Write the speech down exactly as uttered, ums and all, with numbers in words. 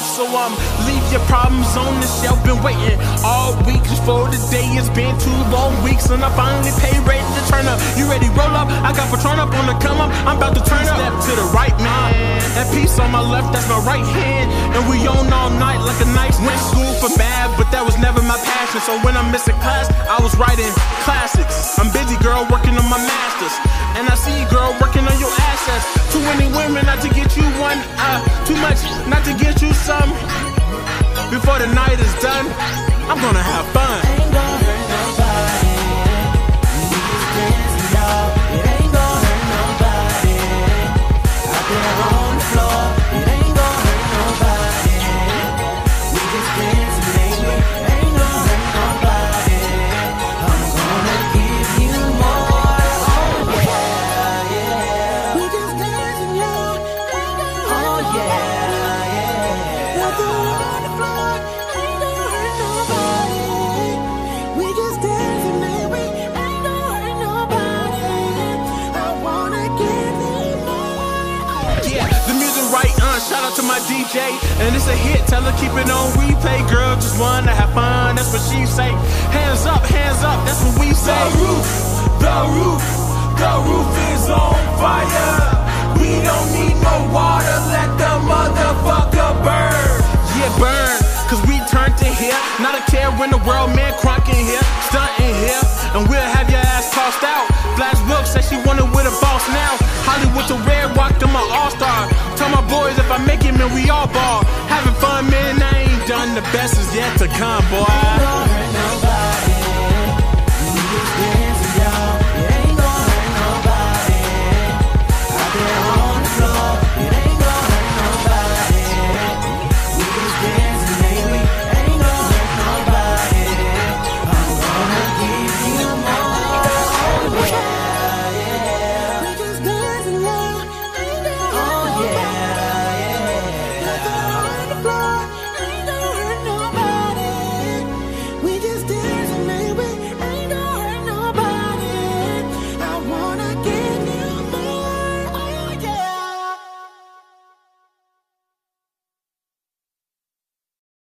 help, so um, leave your problems on the shelf. Been waiting all week for the day. It's been two long weeks, and I finally pay ready to turn up. You ready? Roll up. I got Patron up on the come up. I'm about to turn up. Step to the right, man. And peace on my left, that's my right hand. And we on all night like a nice. Went school for bad, but that was never my passion. So when I'm missing class, I was writing classics. I'm busy, girl, working on my masters, and I see you, girl, working on your assets. Too many women not to get you one. Uh, too much not to get you some. Before the night is done, I'm gonna have fun. Ain't gonna hurt nobody. We just dancing out. It ain't gonna hurt nobody. Out there on the floor, it ain't gonna hurt nobody. We just dancing, baby. Ain't gonna hurt nobody. I'm gonna give you more. Oh yeah, yeah. We just dancing, y'all. Ain't gonna hurt nobody. Oh yeah, yeah. Out there on the floor, ain't gonna hurt nobody. Shout out to my D J, and it's a hit, tell her keep it on replay. Girl, just wanna have fun, that's what she say. Hands up, hands up, that's what we say. The roof, the roof, the roof is on fire. We don't need no water, let the motherfucker burn. Yeah, burn, cause we turned to here. Not a care when the world, man, crunkin' here. Stuntin' here, and we'll have your ass tossed out. Flash Wilks said she wanted with a boss now. Hollywood to red rock to my all-star. Tell my boys if I make it, man, we all ball. Having fun, man, I ain't done. The best is yet to come, boy.